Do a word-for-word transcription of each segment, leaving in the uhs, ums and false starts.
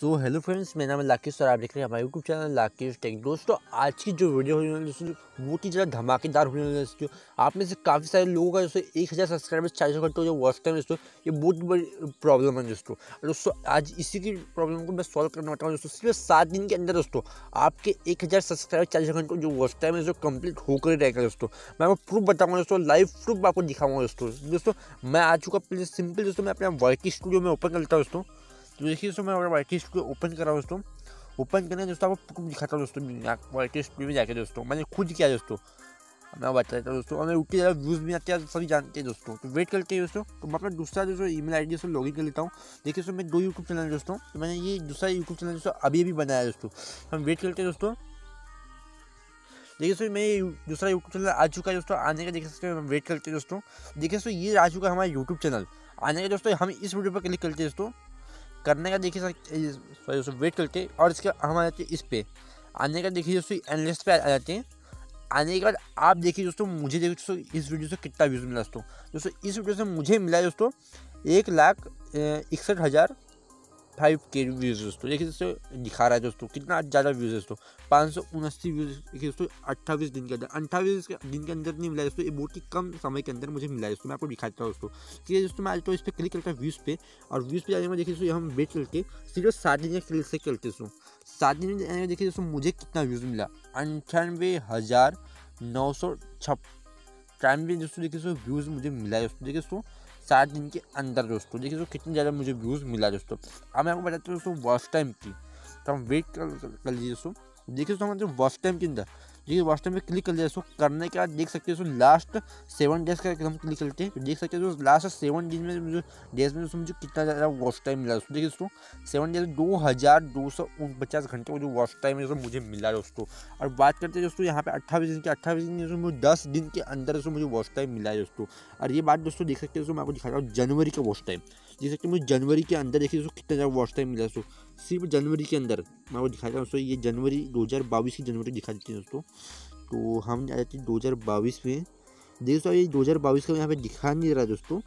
So hello friends, मेरा नाम है लाकेश और आप देख रहे हैं हमारे यूट्यूब चैनल लाकेश टेक। दोस्तों आज की जो वीडियो होने वाली है दोस्तों बहुत ही ज़्यादा धमाकेदार होने वाली है दोस्तों। आप में से काफ़ी सारे लोगों का दोस्तों एक हज़ार सब्सक्राइबर्स चालीस घंटों जो वॉच टाइम दोस्तों ये बहुत बड़ी प्रॉब्लम है दोस्तों। दोस्तों आज इसी की प्रॉब्लम को मैं सॉल्व करना चाहता हूँ दोस्तों। सिर्फ सात दिन के अंदर दोस्तों आपके एक हज़ार सब्सक्राइबर चालीस घंटों जो वॉच टाइम है दोस्तों कंप्लीट होकर रहेगा दोस्तों। मैं आपको प्रूफ बताऊँगा दोस्तों, लाइव प्रूफ आपको दिखाऊँगा दोस्तों। दोस्तों मैं आ चुका पहले सिंपल दोस्तों, मैं अपने वर्क स्टूडियो में ओपन करता हूँ दोस्तों। तो देखिए दोस्तों मैं वर्क स्टूडियो ओपन कर रहा हूँ दोस्तों। ओपन करने दोस्तों आपको प्रूफ दिखाता हूँ दोस्तों, वर्क स्टूडियो में जाके दोस्तों मैंने खुद किया दोस्तों। मैं बताता हूँ दोस्तों, हमें उतने ज़्यादा व्यूज़ भी आते हैं सभी जानते हैं दोस्तों। तो वेट करते हैं दोस्तों। तो मैं अपना दूसरा दोस्तों ईमेल आईडी दोस्तों लॉगिन कर लेता हूँ। देखिए दोस्तों मैं दो यूट्यूब चैनल दोस्तों, तो मैंने ये दूसरा यूट्यूब चैनल दोस्तों अभी अभी बनाया दोस्तों। हम वेट करते हैं दोस्तों। देखिए सो मैं दूसरा यूट्यूब चैनल आ चुका है दोस्तों, आने का देख सकते हैं, हम वेट करते हैं दोस्तों। देखिए सो ये आ चुका है हमारा यूट्यूब चैनल आने का दोस्तों। हम इस वीडियो पर क्लिक करते हैं दोस्तों, करने का देखिए सॉरी दोस्तों वेट करते हैं और इसके हम आ जाते हैं इस पर आने का। देखिए दोस्तों एनालिस्ट पे आ जाते हैं। आने के बाद आप देखिए दोस्तों मुझे देखिए दोस्तों इस वीडियो से कितना व्यूज़ मिला दोस्तों। दोस्तों इस वीडियो से मुझे मिला दोस्तों एक लाख इकसठ हज़ार फाइव के व्यूज़ दोस्तों। देखिए दोस्तों दिखा रहा है दोस्तों कितना ज़्यादा व्यूज़ है दोस्तों, पाँच सौ उनासी व्यूज़। देखिए दोस्तों अट्ठाईस दिन के अंदर अट्ठाईस दिन के अंदर नहीं मिला दोस्तों, ये बहुत ही कम समय के अंदर मुझे मिला है दोस्तों। मैं आपको दिखाता हूँ दोस्तों। ठीक है दोस्तों मैं आज तो इस पर क्लिक करता हूँ व्यूज़ पे, और व्यूज़ पे जाने में देखिए दोस्तों हम वेट करके सीधे सात दिन के क्लिक से करते दोस्तों। सात दिन में देखिए दोस्तों मुझे कितना व्यूज़ मिला, अंठानवे हज़ार नौ सौ छप्पन दोस्तों। देखिए दोस्तों व्यूज़ मुझे मिला है दोस्तों। देखिए दोस्तों सात दिन के अंदर दोस्तों देखिए दोस्तों कितने ज़्यादा मुझे व्यूज़ मिला दोस्तों। अब मैं आपको बताता हूँ दोस्तों वॉच टाइम की, तो हम वेट कर लीजिए दोस्तों। देखिए दोस्तों हमारे वॉच टाइम के अंदर देखिए वॉच टाइम पे क्लिक कर लिया दोस्तों। करने के बाद देख सकते हैं दोस्तों लास्ट सेवन डेज का हम क्लिक करते हैं, देख सकते हैं दोस्तों लास्ट सेवन दिन में मुझे डेज में दोस्तों मुझे कितना ज़्यादा वॉच टाइम मिला दोस्तों। देखिए दोस्तों सेवन डेज दो हज़ार दो सौ उनपचास घंटे का जो वॉच टाइम है मुझे मिला दोस्तों। और बात करते हैं दोस्तों यहाँ पे अट्ठाईस दिन के अट्ठाईस दिन मुझे दस दिन के अंदर दोस्तों मुझे वॉच टाइम मिला है दोस्तों। और ये बात दोस्तों देख सकते हैं दोस्तों, मैं आपको दिखाता हूँ जनवरी का वॉच टाइम। देख सकते हैं मुझे जनवरी के अंदर देखिए दोस्तों कितना ज़्यादा वॉच टाइम मिला दोस्तों, सिर्फ जनवरी के अंदर। मैं आपको दिखाता हूँ दोस्तों, ये जनवरी दो हज़ार बाईस की जनवरी दिखा देती है दोस्तों। तो हम आ जाते हैं दो हज़ार बाईस में। देखिए दोस्तों ये दो हज़ार बाईस का यहाँ पे दिखा नहीं रहा दोस्तों।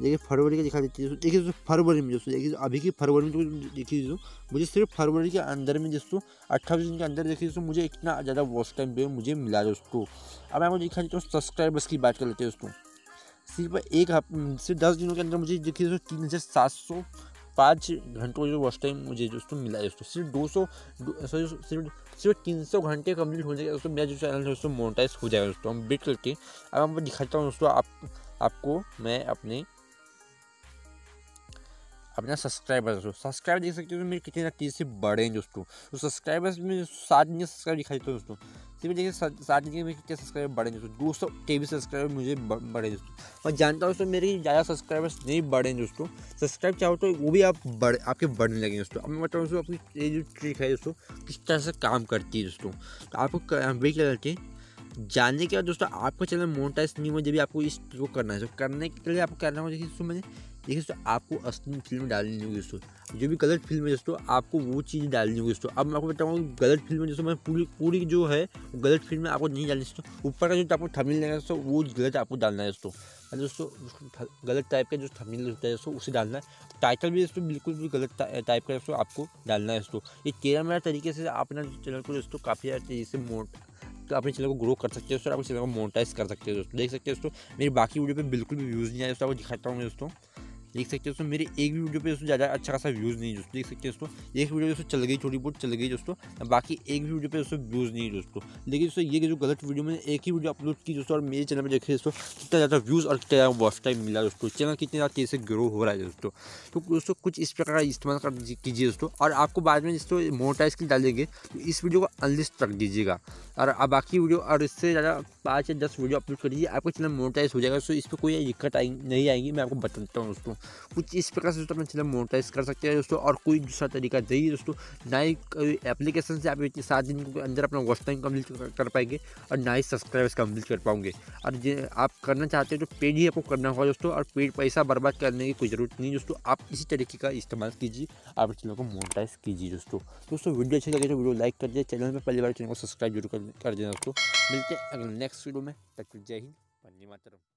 देखिए फरवरी का दिखा देते हैं दोस्तों। देखिए दोस्तों फरवरी में दोस्तों देखिए अभी की फरवरी में तो देखिए दोस्तों मुझे सिर्फ फरवरी के अंदर में दोस्तों अट्ठाईस दिन के अंदर देखिए दोस्तों मुझे इतना ज़्यादा वॉच टाइम पे मुझे मिला दोस्तों। अब आपको दिखा देता हूँ सब्सक्राइबर्स की बात कर लेते हैं दोस्तों। सिर्फ एक हफ्ते दस दिनों के अंदर मुझे देखिए दोस्तों तीन हज़ार सात सौ पाँच घंटों जो वॉच टाइम मुझे दोस्तों मिला है दोस्तों। सिर्फ दो सौ सिर्फ सिर्फ तीन सौ घंटे कंप्लीट हो जाएगा दोस्तों, मेरा जो चैनल दोस्तों मोनेटाइज हो जाएगा दोस्तों। हम वेट करके अब आपको दिखाता हूँ दोस्तों, आप आपको मैं अपने अपना सब्सक्राइबर दोस्तों सब्सक्राइबर देख सकते हो मेरे कितने तेज़ से बढ़े हैं दोस्तों। तो सब्सक्राइबर्स में सात दिन सब्सक्राइब दिखाई देते हो दोस्तों। सिर्फ देखिए सात दिन में कितने सब्सक्राइबर बढ़े दोस्तों, दो सौ तेईस सब्सक्राइबर मुझे बढ़े दोस्तों। मैं जानता हूँ दोस्तों मेरे ज़्यादा सब्सक्राइबर्स नहीं बढ़े दोस्तों, सब्सक्राइब चाहो तो वो भी आप बढ़े आपके बढ़ने लगे दोस्तों। अब मैं बताऊँ दोस्तों आपकी ये जो ट्रिक है दोस्तों किस तरह से काम करती है दोस्तों। तो आपको हम भी क्या करते हैं जानने के बाद दोस्तों आपका चैनल मोनेटाइज नहीं हुआ जब भी आपको इस वो करना है। तो करने के लिए आपको करना होगा, देखिए दोस्तों मैंने देखिए दोस्तों आपको असली फिल्म डालनी होगी दोस्तों, जो भी गलत फिल्म है दोस्तों आपको वो चीज़ डालनी होगी दोस्तों। अब मैं आपको बताऊँ गलत फिल्म दोस्तों मैं पूरी पूरी जो है गलत फिल्म में आपको नहीं डालनी दोस्तों। ऊपर का जो आपको थंबनेल लेना है दोस्तों वो गलत आपको डालना है दोस्तों। अरे दोस्तों गलत टाइप का जो थंबनेल होता है दोस्तों उसे डालना है। टाइटल भी दोस्तों बिल्कुल भी गलत टाइप का दोस्तों आपको डालना है दोस्तों। ये तेरह मेरा तरीके से आप अपना चैनल को दोस्तों काफ़ी ज़्यादा तेज़ी से मोट तो अपने चैनल को ग्रो कर सकते हो दोस्तों, अपने चैनल को मोनेटाइज कर सकते हो दोस्तों। देख सकते हो दोस्तों मेरी बाकी वीडियो पे बिल्कुल भी व्यूज़ नहीं आए दोस्तों, आपको दिखाता हूँ दोस्तों। देख सकते हो दोस्तों मेरी एक भी वीडियो पे दोस्तों ज़्यादा अच्छा खासा व्यूज़ नहीं दोस्तों। देख सकते हो दोस्तों एक वीडियो दोस्तों चल गई, थोड़ी बहुत चल गई दोस्तों, बाकी एक भी वीडियो पे दोस्तों व्यूज़ नहीं दोस्तों। लेकिन दोस्तों ये जो गलत वीडियो मैंने एक ही वीडियो अपलोड की दोस्तों, और मेरे चैनल में देखिए दोस्तों कितना ज़्यादा व्यूज़ और कितना ज़्यादा वॉच टाइम मिला दोस्तों, चैनल कितने ज़्यादा तेज़ से ग्रो हो रहा है दोस्तों। तो दोस्तों कुछ इस प्रकार इस्तेमाल कर कीजिए दोस्तों, और आपको बाद में दोस्तों मोनेटाइज के डालेंगे तो इस वीडियो को अनलिस्ट रख दीजिएगा, और बाकी वीडियो और इससे ज़्यादा पाँच या दस वीडियो अपलोड कर दीजिए, आपका चैनल मोनेटाइज हो जाएगा दोस्तों। इस पर कोई दिक्कत नहीं आएगी, मैं आपको बताता हूँ दोस्तों। कुछ इस प्रकार से दोस्तों अपना चैनल मोनेटाइज कर सकते हैं दोस्तों, और कोई दूसरा तरीका नहीं दोस्तों। ना ही एप्लीकेशन से आप इतने सात दिन के अंदर अपना वॉच टाइम कम्प्लीट कर पाएंगे, और ना ही सब्सक्राइबर्स कम्प्लीट कर पाओगे। और ये आप करना चाहते हो तो पेड ही आपको करना होगा दोस्तों, और पेड पैसा बर्बाद करने की कोई ज़रूरत नहीं दोस्तों। आप इसी तरीके का इस्तेमाल कीजिए, आप चैनल को मोनेटाइज कीजिए दोस्तों। दोस्तों वीडियो अच्छी लगे तो वीडियो लाइक कर दिया, चैनल में पहली बार चैनल को सब्सक्राइब जरूर कर देना दोस्तों। मिलते हैं अगले नेक्स्ट वीडियो में, तब तक जय हिंद, वंदे मातरम।